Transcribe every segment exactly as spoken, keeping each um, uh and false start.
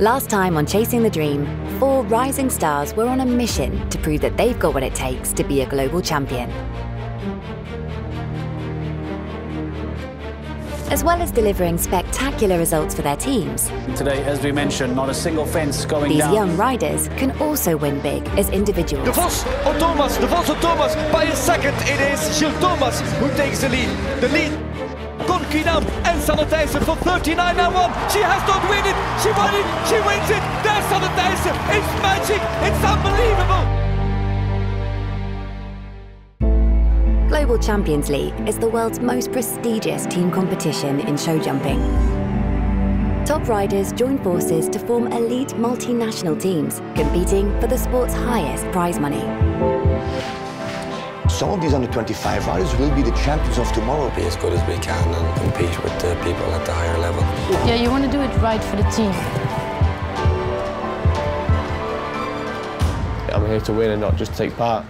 Last time on Chasing the Dream, four rising stars were on a mission to prove that they've got what it takes to be a global champion. As well as delivering spectacular results for their teams. Today, as we mentioned, not a single fence going these down. These young riders can also win big as individuals. De Vos or Thomas, De Vos or Thomas, by a second it is Gilles Thomas who takes the lead. The lead, Conchidam and Sanne Thijssen for thirty-nine and one. She has not won it, she won it, she wins it. There's Sanne Thijssen, it's magic, it's unbelievable. Global Champions League is the world's most prestigious team competition in show jumping. Top riders join forces to form elite multinational teams, competing for the sport's highest prize money. Some of these under twenty-five riders will be the champions of tomorrow. Be as good as we can and compete with the people at the higher level. Yeah, you want to do it right for the team. I'm here to win and not just take part.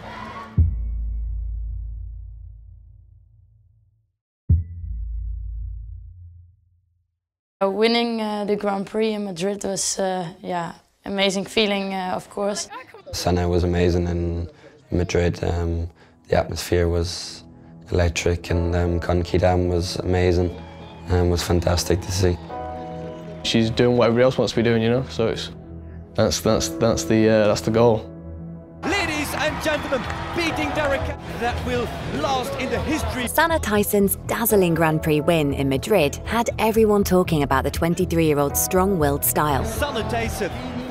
Winning uh, the Grand Prix in Madrid was, uh, yeah, amazing feeling, uh, of course. Sanne was amazing in Madrid. Um, the atmosphere was electric, and um, Conchidam was amazing and was fantastic to see. She's doing what everybody else wants to be doing, you know. So it's that's that's that's the uh, that's the goal. Ladies and gentlemen, beating Derek, that will last in the history. Sanne Thijssen's dazzling Grand Prix win in Madrid had everyone talking about the twenty-three-year-old's strong-willed style. Sanne Thijssen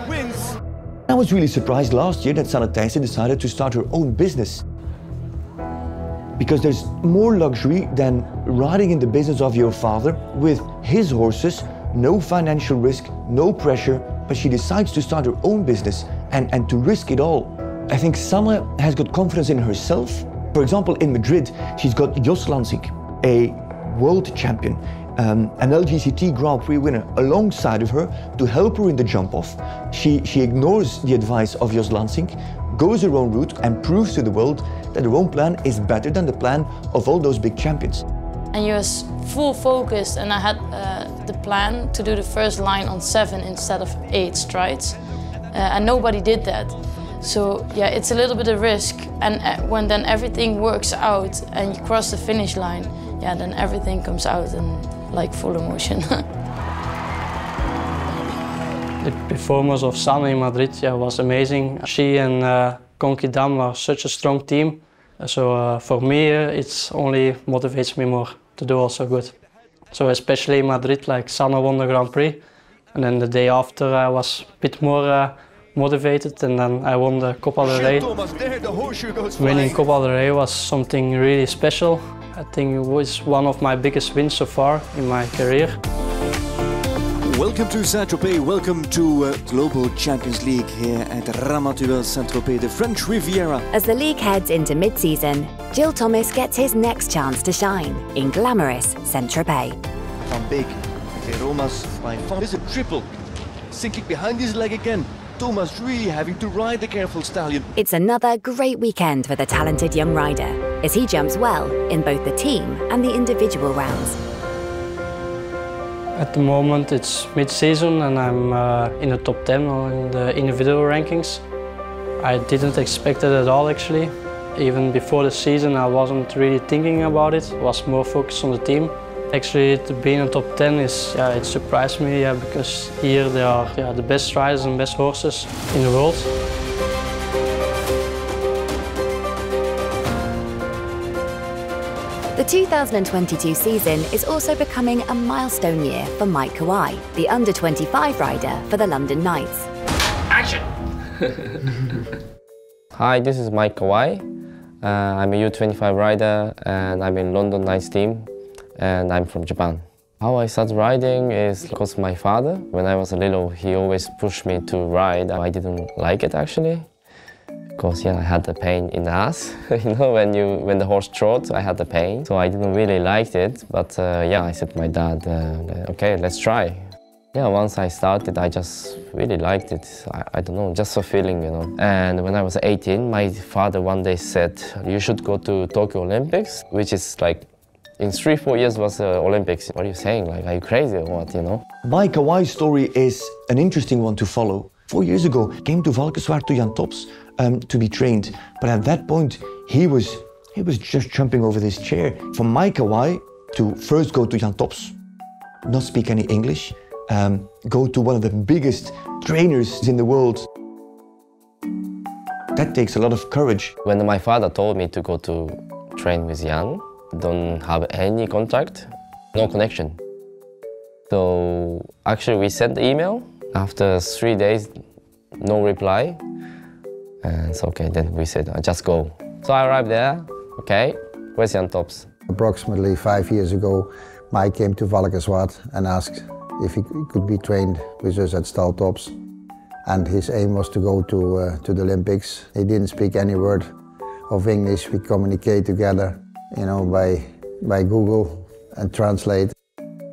wins. I was really surprised last year that Sanne Thijssen decided to start her own business, because there's more luxury than riding in the business of your father with his horses, no financial risk, no pressure, but she decides to start her own business and, and to risk it all. I think Sanne has got confidence in herself. For example, in Madrid, she's got Jos Lansing, a world champion, um, an L G C T Grand Prix winner, alongside of her to help her in the jump-off. She, she ignores the advice of Jos Lansing, goes her own route and proves to the world that her own plan is better than the plan of all those big champions. And you was full focused, and I had uh, the plan to do the first line on seven instead of eight strides, uh, and nobody did that. So yeah, it's a little bit of risk, and when then everything works out and you cross the finish line, yeah, then everything comes out in like full emotion. The performance of Sanne in Madrid, yeah, was amazing. She and uh, Conchidam were such a strong team. So uh, for me, uh, it's only motivates me more to do also good. So especially in Madrid, like Sanne won the Grand Prix, and then the day after I was a bit more uh, motivated, and then I won the Copa del Rey. Winning Copa del Rey was something really special. I think it was one of my biggest wins so far in my career. Welcome to Saint-Tropez, welcome to uh, Global Champions League here at Ramatuelle Saint-Tropez, the French Riviera. As the league heads into mid-season, Gilles Thomas gets his next chance to shine in glamorous Centropay. Van Beek, Ferromas Van Beek. There's a triple, sinking behind his leg again. Thomas really having to ride the careful stallion. It's another great weekend for the talented young rider, as he jumps well in both the team and the individual rounds. At the moment it's mid-season and I'm uh, in the top ten in the individual rankings. I didn't expect it at all actually. Even before the season I wasn't really thinking about it. I was more focused on the team. Actually, to be in the top ten, is, yeah, it surprised me, yeah, because here there are yeah, the best riders and best horses in the world. The two thousand twenty-two season is also becoming a milestone year for Mike Kawai, the under twenty-five rider for the London Knights. Action! Hi, this is Mike Kawai. Uh, I'm a U twenty-five rider and I'm in London Knights team. And I'm from Japan. How I started riding is because my father, when I was little, he always pushed me to ride. I didn't like it actually, because yeah, I had the pain in the ass. You know, when you when the horse trot, I had the pain, so I didn't really like it. But uh, yeah, I said to my dad, uh, okay, let's try. Yeah, once I started, I just really liked it. I, I don't know, just a feeling, you know. And when I was eighteen, my father one day said, "You should go to Tokyo Olympics," which is like In three, four years was the uh, Olympics. What are you saying? Like, are you crazy or what, you know? Mike Kawai's story is an interesting one to follow. Four years ago, came to Valkenswaard to Jan Tops um, to be trained. But at that point, he was, he was just jumping over this chair. For Mike Kawai to first go to Jan Tops, not speak any English, um, go to one of the biggest trainers in the world, that takes a lot of courage. When my father told me to go to train with Jan, don't have any contact, no connection. So actually we sent the email. After three days, no reply. And so, okay, then we said, I just go. So I arrived there, okay, where's Jan Tops? Approximately five years ago, Mike came to Valkenswaard and asked if he could be trained with us at Staltops. And his aim was to go to, uh, to the Olympics. He didn't speak any word of English. We communicate together, you know, by, by Google and translate.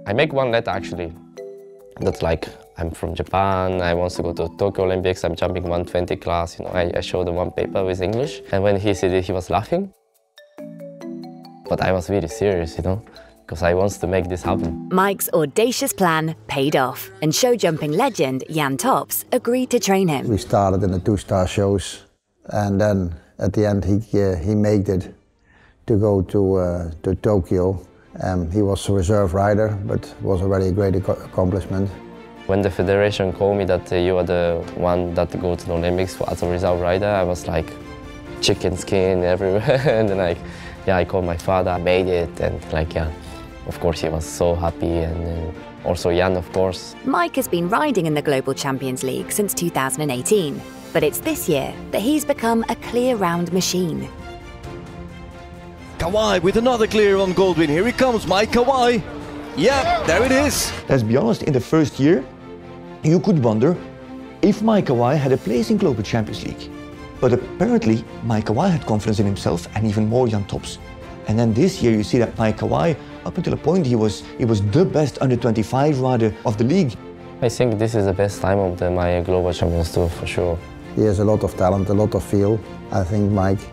I make one letter, actually, that's like, I'm from Japan, I want to go to Tokyo Olympics, I'm jumping one twenty class, you know, I, I showed him one paper with English. And when he said it, he was laughing. But I was really serious, you know, because I wanted to make this happen. Mike's audacious plan paid off, and show jumping legend Jan Tops agreed to train him. We started in the two-star shows, and then at the end he, uh, he made it to go to, uh, to Tokyo. Um, he was a reserve rider, but was already a great ac accomplishment. When the federation called me that uh, you are the one that go to the Olympics as a reserve rider, I was like chicken skin everywhere. And then like, yeah, I called my father, I made it, and like, yeah, of course he was so happy, and uh, also Jan, of course. Mike has been riding in the Global Champions League since two thousand eighteen, but it's this year that he's become a clear-round machine. Kawai with another clear on Goldwyn. Here he comes, Mike Kawai. Yeah, there it is. Let's be honest, in the first year, you could wonder if Mike Kawai had a place in Global Champions League. But apparently, Mike Kawai had confidence in himself, and even more Jan Tops. And then this year, you see that Mike Kawai, up until a point, he was he was the best under twenty-five rider of the league. I think this is the best time of the, my Global Champions Tour, for sure. He has a lot of talent, a lot of feel. I think Mike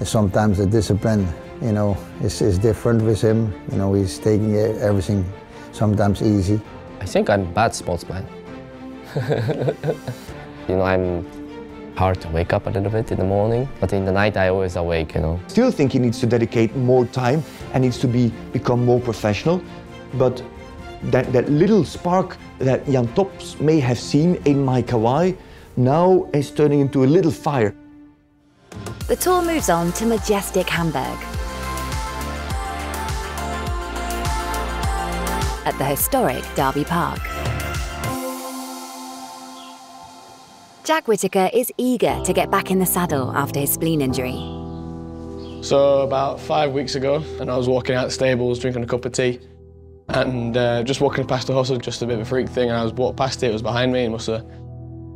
is sometimes the discipline, you know, is, is different with him. You know, he's taking everything sometimes easy. I think I'm a bad sportsman. You know, I'm hard to wake up a little bit in the morning, but in the night I always awake, you know. Still think he needs to dedicate more time and needs to be, become more professional, but that, that little spark that Jan Tops may have seen in Mike Kawai now is turning into a little fire. The tour moves on to majestic Hamburg. At the historic Derby Park. Jack Whitaker is eager to get back in the saddle after his spleen injury. So about five weeks ago, and I was walking out the stables drinking a cup of tea, and uh, just walking past the horse, just a bit of a freak thing, and I was walked past it, it was behind me, and must have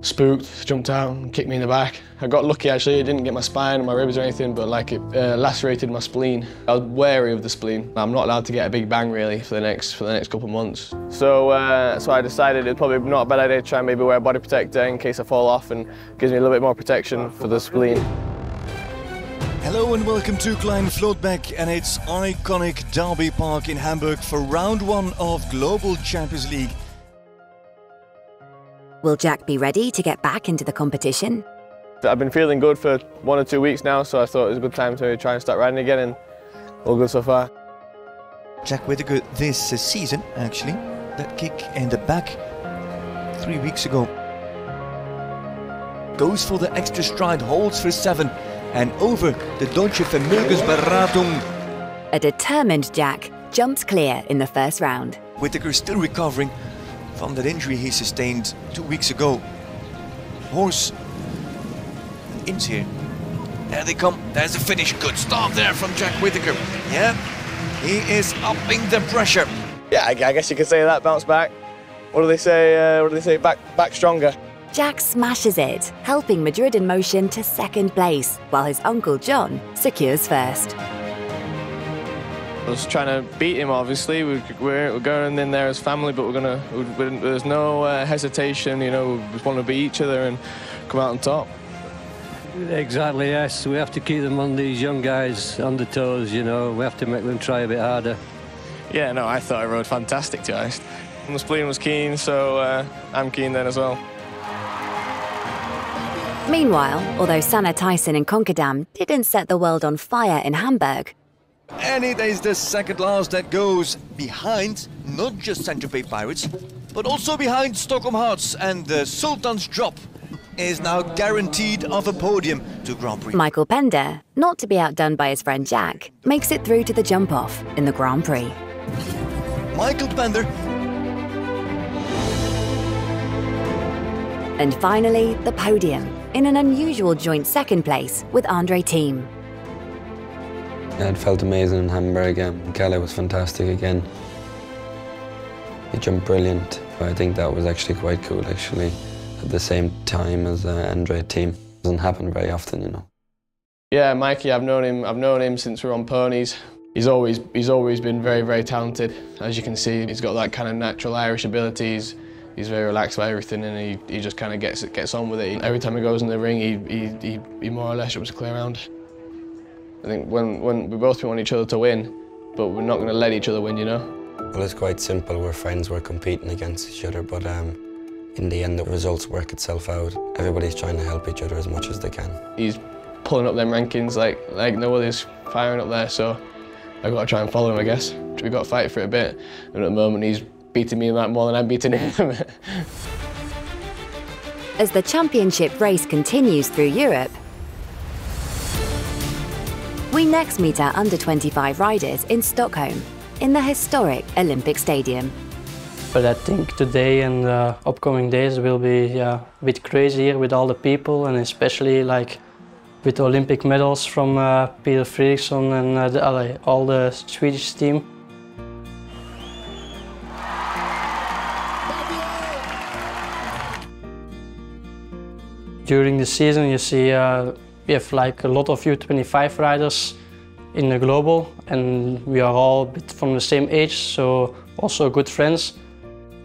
spooked, jumped out and kicked me in the back. I got lucky actually, I didn't get my spine or my ribs or anything, but like it uh, lacerated my spleen. I was wary of the spleen. I'm not allowed to get a big bang really for the next for the next couple of months. So uh, so I decided it's probably not a bad idea to try and maybe wear a body protector in case I fall off, and gives me a little bit more protection for the spleen. Hello and welcome to Klein Flottbek and its iconic Derby Park in Hamburg for round one of Global Champions League. Will Jack be ready to get back into the competition? I've been feeling good for one or two weeks now, so I thought it was a good time to try and start riding again, and all good so far. Jack Whitaker this season, actually, that kick in the back three weeks ago. Goes for the extra stride, holds for seven, and over the Deutsche Vermögensberatung. A determined Jack jumps clear in the first round. Whitaker still recovering from that injury he sustained two weeks ago. Horse ins here. There they come. There's the finish. Good start there from Jack Whitaker. Yeah, he is upping the pressure. Yeah, I guess you could say that. Bounce back. What do they say? Uh, what do they say? Back, back stronger. Jack smashes it, helping Madrid in Motion to second place, while his uncle John secures first. I was trying to beat him, obviously. We're, we're going in there as family, but we're gonna. We're, there's no uh, hesitation, you know. We just want to beat each other and come out on top. Exactly, yes. We have to keep them on these young guys on the toes, you know. We have to make them try a bit harder. Yeah, no, I thought I rode fantastic, to be honest. Muspelin was keen, so uh, I'm keen then as well. Meanwhile, although Sanne Thijssen and Conchidam didn't set the world on fire in Hamburg, and it is the second last that goes behind not just Centropay Pirates, but also behind Stockholm Hearts, and the Sultan's drop is now guaranteed of a podium to Grand Prix. Michael Pender, not to be outdone by his friend Jack, makes it through to the jump-off in the Grand Prix. Michael Pender. And finally, the podium, in an unusual joint second place with Andre Thiem. It felt amazing in Hamburg. Gilles was fantastic again. He jumped brilliant. I think that was actually quite cool, actually, at the same time as uh, Andre Thiem. It doesn't happen very often, you know. Yeah, Mikey, I've known him. I've known him since we were on ponies. He's always he's always been very very talented. As you can see, he's got that kind of natural Irish abilities. He's very relaxed about everything, and he, he just kind of gets gets on with it. Every time he goes in the ring, he he he, he more or less jumps clear around. I think when when we both want each other to win, but we're not going to let each other win, you know. Well, it's quite simple. We're friends. We're competing against each other, but um. In the end, the results work itself out. Everybody's trying to help each other as much as they can. He's pulling up them rankings like like no one's firing up there, so I've got to try and follow him, I guess. We've got to fight for it a bit, and at the moment he's beating me more than I'm beating him. As the championship race continues through Europe, we next meet our under twenty-five riders in Stockholm, in the historic Olympic Stadium. But I think today and the upcoming days will be yeah, a bit crazy here with all the people, and especially like with Olympic medals from uh, Peder Fredricson and uh, the, uh, all the Swedish team. During the season you see uh, we have like a lot of U twenty-five riders in the global, and we are all a bit from the same age, so also good friends.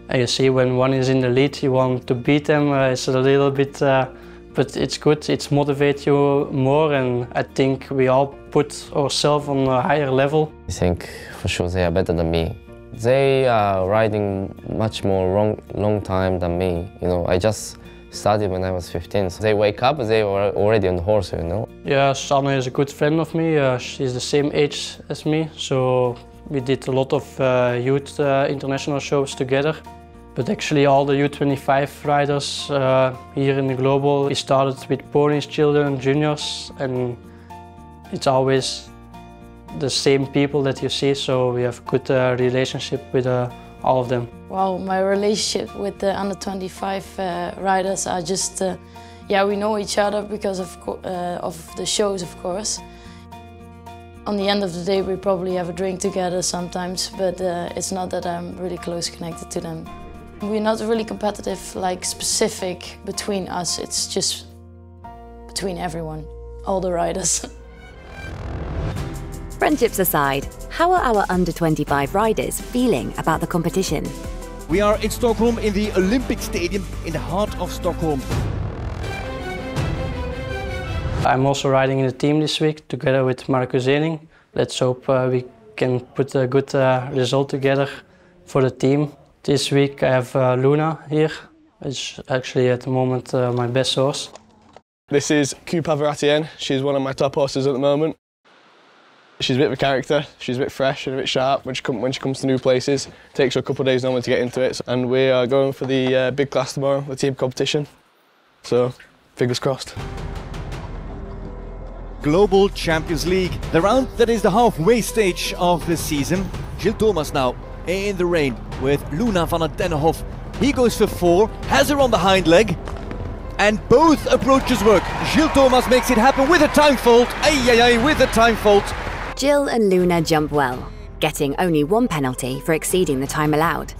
And you see, when one is in the lead, you want to beat them. Uh, it's a little bit, uh, but it's good. It's motivates you more, and I think we all put ourselves on a higher level. I think for sure they are better than me. They are riding much more long, long time than me. You know, I just started when I was fifteen. So they wake up, they were already on the horse. You know. Yeah, Sanne is a good friend of me. Uh, she's the same age as me, so we did a lot of uh, youth uh, international shows together. But actually all the U twenty-five riders uh, here in the global, we started with ponies, children, juniors, and it's always the same people that you see, so we have good uh, relationship with uh, all of them. Well, my relationship with the under twenty-five uh, riders are just, uh, yeah, we know each other because of, co uh, of the shows, of course. On the end of the day, we probably have a drink together sometimes, but uh, it's not that I'm really close connected to them. We're not really competitive, like specific between us. It's just between everyone, all the riders. Friendships aside, how are our under twenty-five riders feeling about the competition? We are in Stockholm, in the Olympic Stadium, in the heart of Stockholm. I'm also riding in the team this week together with Marcus Ening. Let's hope uh, we can put a good uh, result together for the team. This week I have uh, Luna here, which is actually at the moment uh, my best horse. This is Q Pavaretti N. She's one of my top horses at the moment. She's a bit of a character, she's a bit fresh and a bit sharp when she, come, when she comes to new places. It takes her a couple of days normally to get into it. And we are going for the uh, big class tomorrow, the team competition. So, fingers crossed. Global Champions League, the round that is the halfway stage of the season. Gilles Thomas now in the rain with Luna van Aartenhof. He goes for four, has her on the hind leg, and both approaches work. Gilles Thomas makes it happen with a time fault. Ay, ay, ay, with a time fault. Gilles and Luna jump well, getting only one penalty for exceeding the time allowed.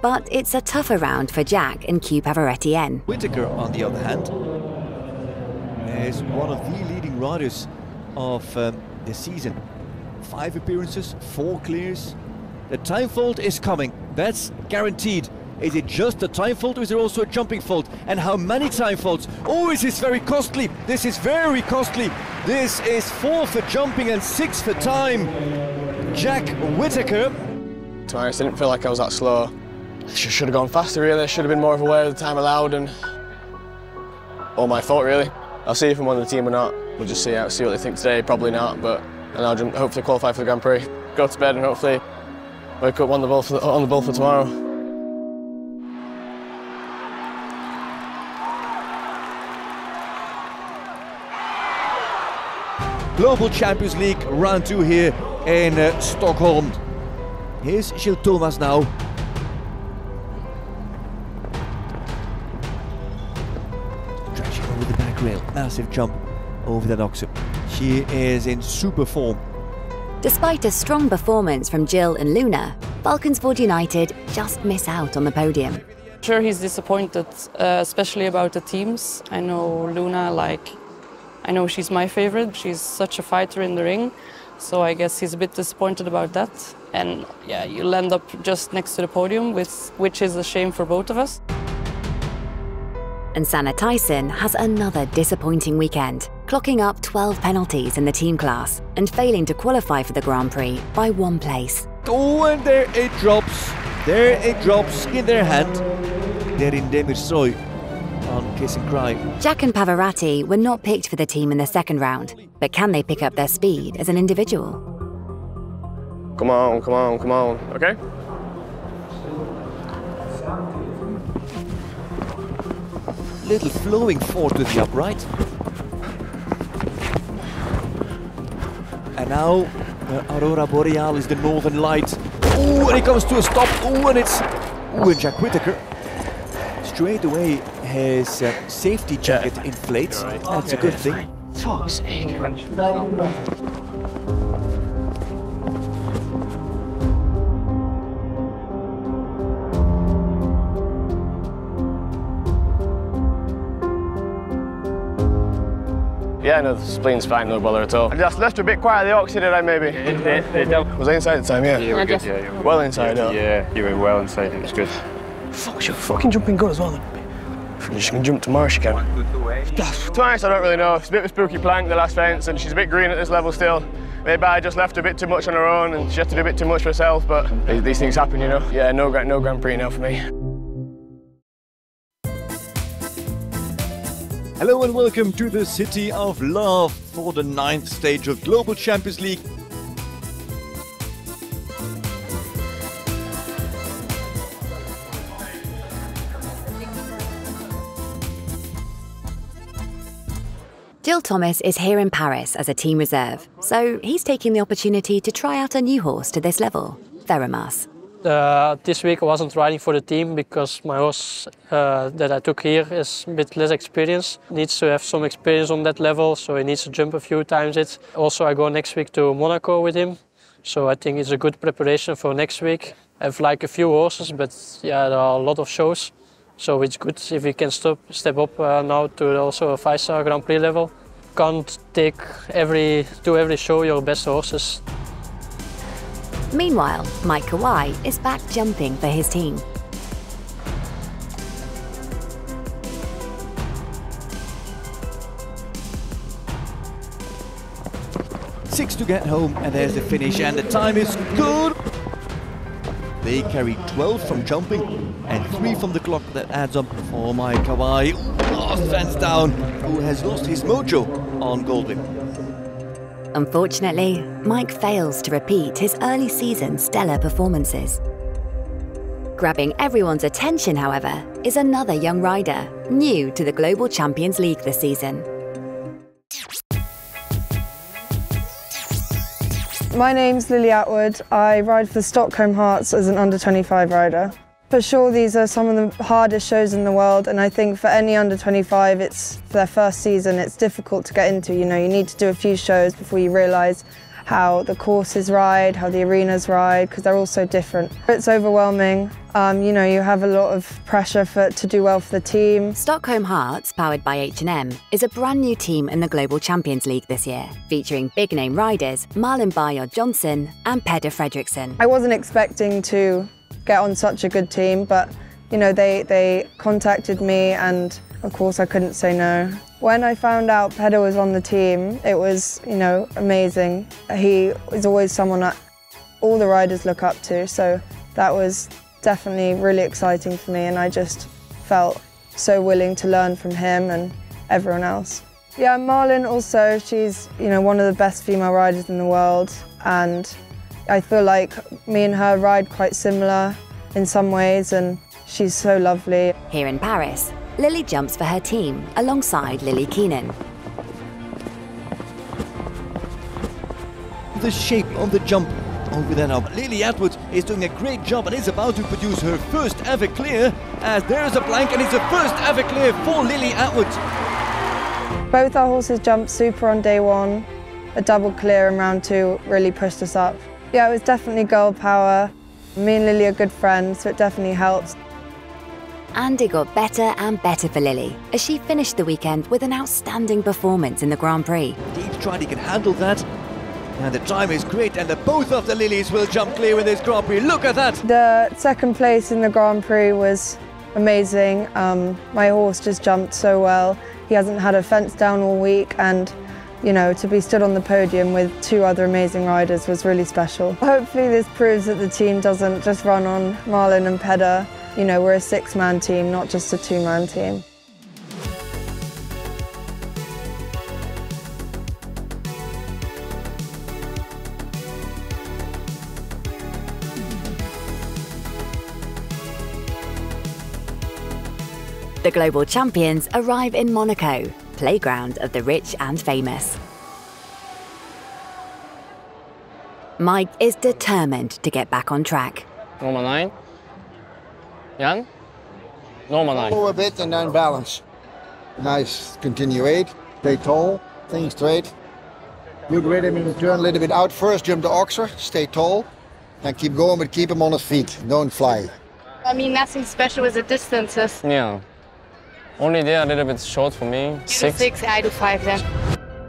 But it's a tougher round for Jack and Q Pavaretti N. Whitaker, on the other hand, is one of the leading riders of um, the season. Five appearances, four clears. The time fault is coming, that's guaranteed. Is it just a time fault or is there also a jumping fault? And how many time faults? Oh, is this very costly? This is very costly. This is four for jumping and six for time. Jack Whitaker. To be honest, I didn't feel like I was that slow. I should have gone faster, really. I should have been more aware of the time allowed and all my fault, really. I'll see if I'm on the team or not. We'll just see, out, see what they think today. Probably not, but and I'll hopefully qualify for the Grand Prix. Go to bed and hopefully wake up on the ball for, the, on the ball for tomorrow. Global Champions League round two here in uh, Stockholm. Here's Gilles Thomas now. Stretching over the back rail, massive jump over that oxen. She is in super form. Despite a strong performance from Gilles and Luna, Falconsford United just miss out on the podium. I'm sure he's disappointed, uh, especially about the teams. I know Luna, like, I know she's my favorite. She's such a fighter in the ring, so I guess he's a bit disappointed about that. And yeah, you'll end up just next to the podium, with, which is a shame for both of us. And Sanne Thijssen has another disappointing weekend, clocking up twelve penalties in the team class and failing to qualify for the Grand Prix by one place. Oh, and there it drops. There it drops in their hand. They're in Demirsoy on Kiss and Cry. Jack and Pavaretti were not picked for the team in the second round, but can they pick up their speed as an individual? Come on, come on, come on. Okay. Little flowing forward with the upright. And now, uh, Aurora Boreal is the Northern Light. Ooh, and he comes to a stop. Ooh, and it's... Ooh, and Jack Whitaker. Straight away, his uh, safety jacket yeah. inflates. Right. That's okay. A good thing. Fuck's sake. Yeah, no, the spleen's fine, no bother at all. I just left a bit quiet, the oxygen did I maybe? Yeah, they, they was I inside the time, yeah? Yeah, you were good, yeah. You were well inside, yeah. Yeah, you were well inside, it was good. Fuck, you're fucking jumping good as well. She can jump tomorrow, she can. To be honest, I don't really know. It's a bit of a spooky plank, the last fence, and she's a bit green at this level still. Maybe I just left a bit too much on her own, and she had to do a bit too much for herself, but these things happen, you know? Yeah, no, no Grand Prix now for me. Hello and welcome to the City of Love for the ninth stage of Global Champions League. Gilles Thomas is here in Paris as a team reserve, so he's taking the opportunity to try out a new horse to this level, Theramas. Uh, this week I wasn't riding for the team because my horse uh, that I took here is a bit less experienced. Needs to have some experience on that level, so he needs to jump a few times it. Also, I go next week to Monaco with him, so I think it's a good preparation for next week. I have like a few horses, but yeah, there are a lot of shows, so it's good if we can stop, step up uh, now to also a five-star Grand Prix level. Can't take every, do every show your best horses. Meanwhile, Mike Kawai is back jumping for his team. Six to get home, and there's the finish, and the time is good. They carry twelve from jumping and three from the clock. That adds up for Mike Kawai. Oh, fence down, who has lost his mojo on Goldwyn. Unfortunately, Mike fails to repeat his early season stellar performances. Grabbing everyone's attention, however, is another young rider, new to the Global Champions League this season. My name's Lily Atwood. I ride for the Stockholm Hearts as an under twenty-five rider. For sure, these are some of the hardest shows in the world, and I think for any under twenty-five, it's their first season, it's difficult to get into. You know, you need to do a few shows before you realise how the courses ride, how the arenas ride, because they're all so different. It's overwhelming. Um, you know, you have a lot of pressure for, to do well for the team. Stockholm Hearts, powered by H and M, is a brand new team in the Global Champions League this year, featuring big-name riders Marlon Bayard-Johnson and Peder Fredricson. I wasn't expecting to get on such a good team, but you know, they, they contacted me and of course I couldn't say no. When I found out Peder was on the team, it was, you know, amazing. He is always someone that all the riders look up to, so that was definitely really exciting for me, and I just felt so willing to learn from him and everyone else. Yeah, Marlon also, she's, you know, one of the best female riders in the world, and I feel like me and her ride quite similar in some ways, and she's so lovely. Here in Paris, Lily jumps for her team alongside Lily Keenan. The shape of the jump over there now. Lily Atwood is doing a great job and is about to produce her first ever clear, as there is a blank, and it's the first ever clear for Lily Atwood. Both our horses jumped super on day one. A double clear in round two really pushed us up. Yeah, it was definitely girl power. Me and Lily are good friends, so it definitely helps. And it got better and better for Lily, as she finished the weekend with an outstanding performance in the Grand Prix. Deep stride, he can handle that. And the time is great, and the both of the Lilies will jump clear in this Grand Prix. Look at that! The second place in the Grand Prix was amazing. Um, my horse just jumped so well. He hasn't had a fence down all week, and you know, to be stood on the podium with two other amazing riders was really special. Hopefully this proves that the team doesn't just run on Marlon and Peder. You know, we're a six-man team, not just a two-man team. The global champions arrive in Monaco, playground of the rich and famous. Mike is determined to get back on track. Normal nine. Jan? Normal nine. Go a bit and then balance. Nice. Continue eight. Stay tall. Thing straight. Good rhythm in the turn, a little bit out first. Jump the oxer. Stay tall. And keep going, but keep him on his feet. Don't fly. I mean, nothing special with the distances. Yeah. Only they're a little bit short for me. Six. Six, I do five then.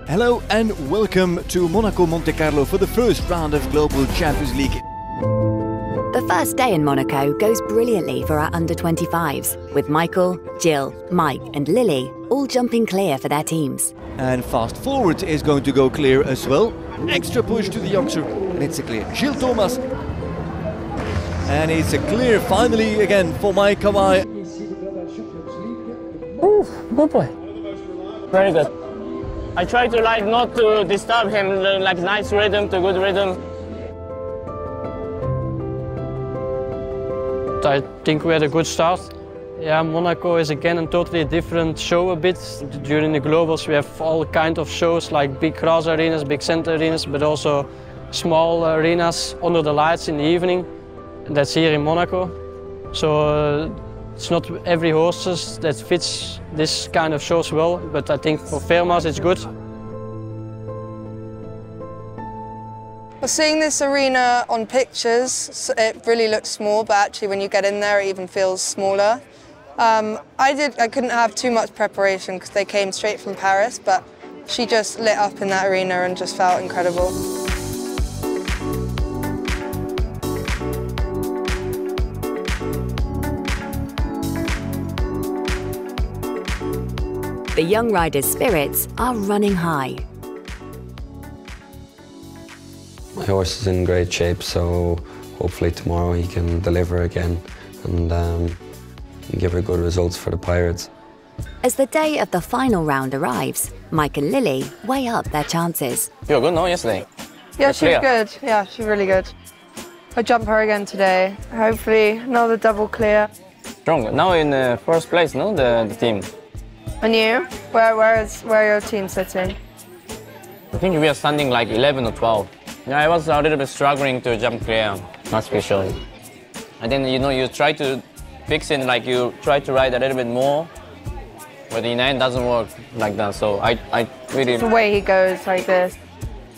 Hello and welcome to Monaco Monte Carlo for the first round of Global Champions League. The first day in Monaco goes brilliantly for our under twenty-fives, with Michael, Gilles, Mike and Lily all jumping clear for their teams. And Fast Forward is going to go clear as well. Extra push to the youngster, and it's a clear. Gilles Thomas. And it's a clear finally again for Mike Kawai. Ooh, good boy. Very good. I try to like not to disturb him, like nice rhythm to good rhythm. I think we had a good start. Yeah, Monaco is again a totally different show a bit. During the Globals we have all kind of shows like big grass arenas, big center arenas, but also small arenas under the lights in the evening. That's here in Monaco. So. Uh, It's not every horse that fits this kind of shows well, but I think for Ferromas it's good. Well, seeing this arena on pictures, it really looks small, but actually when you get in there it even feels smaller. Um, I, did, I couldn't have too much preparation because they came straight from Paris, but she just lit up in that arena and just felt incredible. The young riders' spirits are running high. My horse is in great shape, so hopefully tomorrow he can deliver again and um, give her good results for the Pirates. As the day of the final round arrives, Mike and Lily weigh up their chances. You were good, no, yesterday? Yeah, she's clear. Good. Yeah, she's really good. I jump her again today. Hopefully another double clear. Strong. Now in the first place, no, the, the team. And you? Where, where is where your team sitting? I think we are standing like eleven or twelve. Yeah, I was a little bit struggling to jump clear, not special. And then you know you try to fix it, like you try to ride a little bit more, but in the end doesn't work like that. So I, I really the way he goes like this.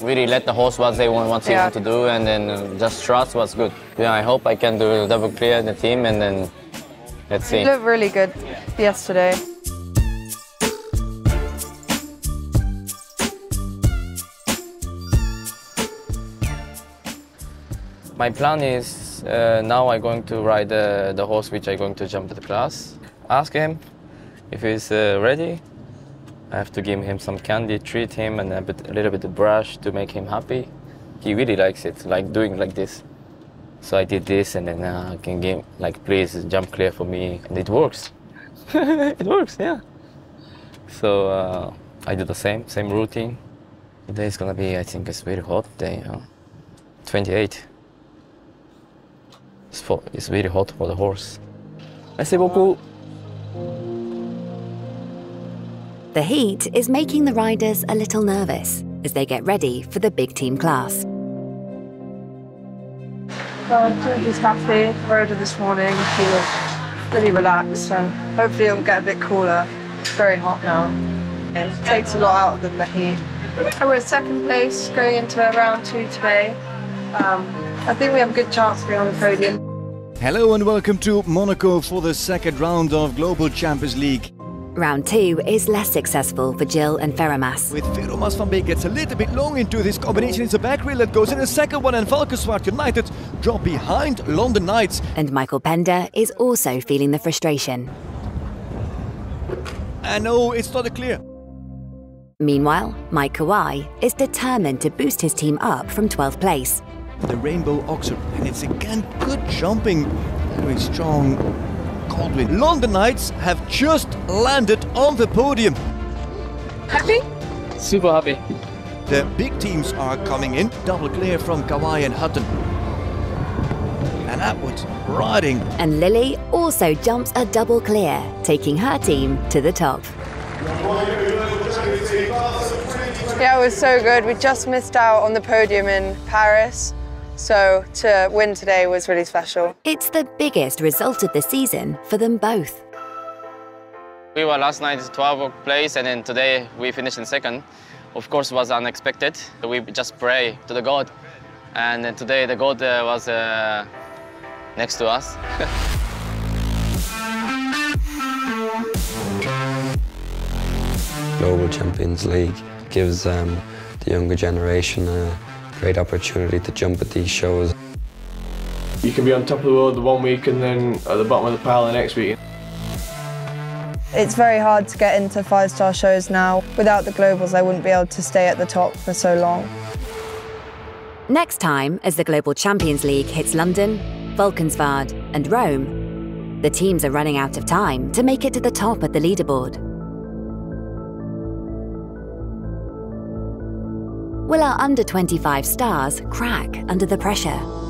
Really let the horse what they want, what they yeah. want to do, and then just trust what's good. Yeah, I hope I can do double clear in the team, and then let's see. You looked really good yeah. yesterday. My plan is class. Uh, now I'm going to ride uh, the horse which I'm going to jump the class. Ask him if he's uh, ready. I have to give him some candy, treat him, and a, bit, a little bit of brush to make him happy. He really likes it, like doing like this. So I did this, and then uh, I can give him, like, please jump clear for me. And it works. It works, yeah. So uh, I do the same, same routine. Today is gonna be, I think, it's very hot day. Huh? twenty-eight. It's, for, it's very hot for the horse. Merci beaucoup. The heat is making the riders a little nervous as they get ready for the big team class. Well, I'm doing this cafe, rode this morning, feel really relaxed, so hopefully it'll get a bit cooler. It's very hot now. It takes a lot out of them, the heat. I was second place going into round two today. Um, I think we have a good chance to be on the podium. Hello and welcome to Monaco for the second round of Global Champions League. Round two is less successful for Gilles and Ferromas. With Ferromas Van Beek gets a little bit long into this combination. It's a back reel that goes in a second one, and Valkenswaard United drop behind London Knights. And Michael Pender is also feeling the frustration. And no, it's not a clear. Meanwhile, Mike Kawai is determined to boost his team up from twelfth place. The Rainbow Oxer, and it's again good jumping. Very strong Goldwyn. London Knights have just landed on the podium. Happy? Super happy. The big teams are coming in. Double clear from Kawai and Hutton. And Atwood riding. And Lily also jumps a double clear, taking her team to the top. Yeah, it was so good. We just missed out on the podium in Paris, so to win today was really special. It's the biggest result of the season for them both. We were last night in twelfth place, and then today we finished in second. Of course, it was unexpected. We just pray to the God, and then today the God uh, was uh, next to us. Global Champions League gives um, the younger generation a great opportunity to jump at these shows. You can be on top of the world the one week and then at the bottom of the pile the next week. It's very hard to get into five-star shows now. Without the Globals, I wouldn't be able to stay at the top for so long. Next time, as the Global Champions League hits London, Valkenswaard and Rome, the teams are running out of time to make it to the top at the leaderboard. Will our under twenty-five stars crack under the pressure?